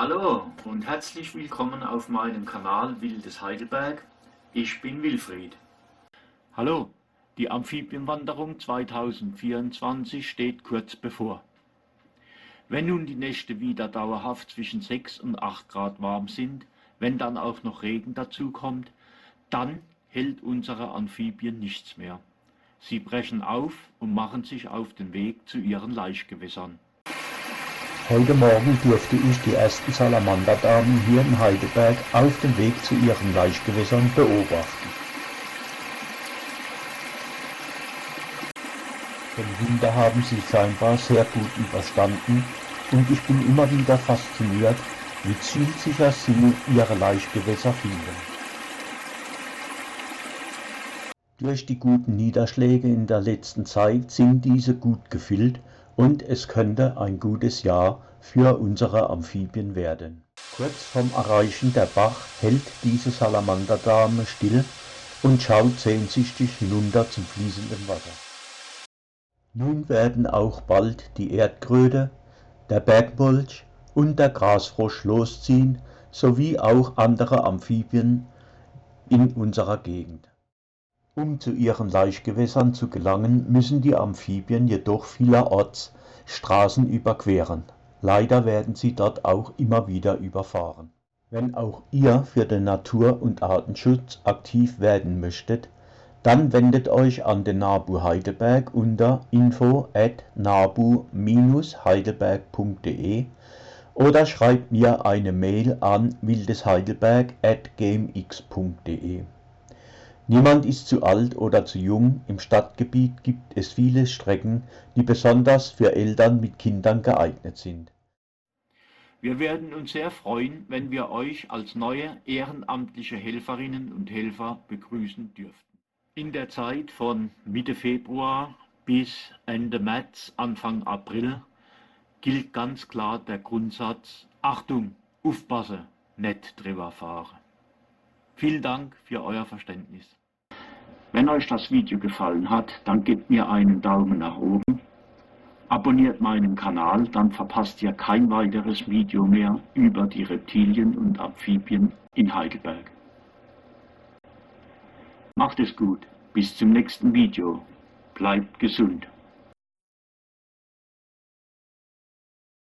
Hallo und herzlich willkommen auf meinem Kanal Wildes Heidelberg. Ich bin Wilfried. Hallo, die Amphibienwanderung 2024 steht kurz bevor. Wenn nun die Nächte wieder dauerhaft zwischen 6 und 8 Grad warm sind, wenn dann auch noch Regen dazu kommt, dann hält unsere Amphibien nichts mehr. Sie brechen auf und machen sich auf den Weg zu ihren Laichgewässern. Heute Morgen durfte ich die ersten Salamanderdamen hier in Heidelberg auf dem Weg zu ihren Laichgewässern beobachten. Den Winter haben sie scheinbar sehr gut überstanden und ich bin immer wieder fasziniert, wie zielsicher sie ihre Laichgewässer finden. Durch die guten Niederschläge in der letzten Zeit sind diese gut gefüllt und es könnte ein gutes Jahr für unsere Amphibien werden. Kurz vorm Erreichen der Bach hält diese Salamanderdame still und schaut sehnsüchtig hinunter zum fließenden Wasser. Nun werden auch bald die Erdkröte, der Bergmolch und der Grasfrosch losziehen, sowie auch andere Amphibien in unserer Gegend. Um zu ihren Laichgewässern zu gelangen, müssen die Amphibien jedoch vielerorts Straßen überqueren. Leider werden sie dort auch immer wieder überfahren. Wenn auch ihr für den Natur- und Artenschutz aktiv werden möchtet, dann wendet euch an den NABU Heidelberg unter info@nabu-heidelberg.de oder schreibt mir eine Mail an wildesheidelberg@gmx.de. Niemand ist zu alt oder zu jung, im Stadtgebiet gibt es viele Strecken, die besonders für Eltern mit Kindern geeignet sind. Wir werden uns sehr freuen, wenn wir euch als neue ehrenamtliche Helferinnen und Helfer begrüßen dürften. In der Zeit von Mitte Februar bis Ende März, Anfang April gilt ganz klar der Grundsatz: Achtung, aufpassen, nicht drüber fahren. Vielen Dank für euer Verständnis. Wenn euch das Video gefallen hat, dann gebt mir einen Daumen nach oben. Abonniert meinen Kanal, dann verpasst ihr kein weiteres Video mehr über die Reptilien und Amphibien in Heidelberg. Macht es gut, bis zum nächsten Video. Bleibt gesund.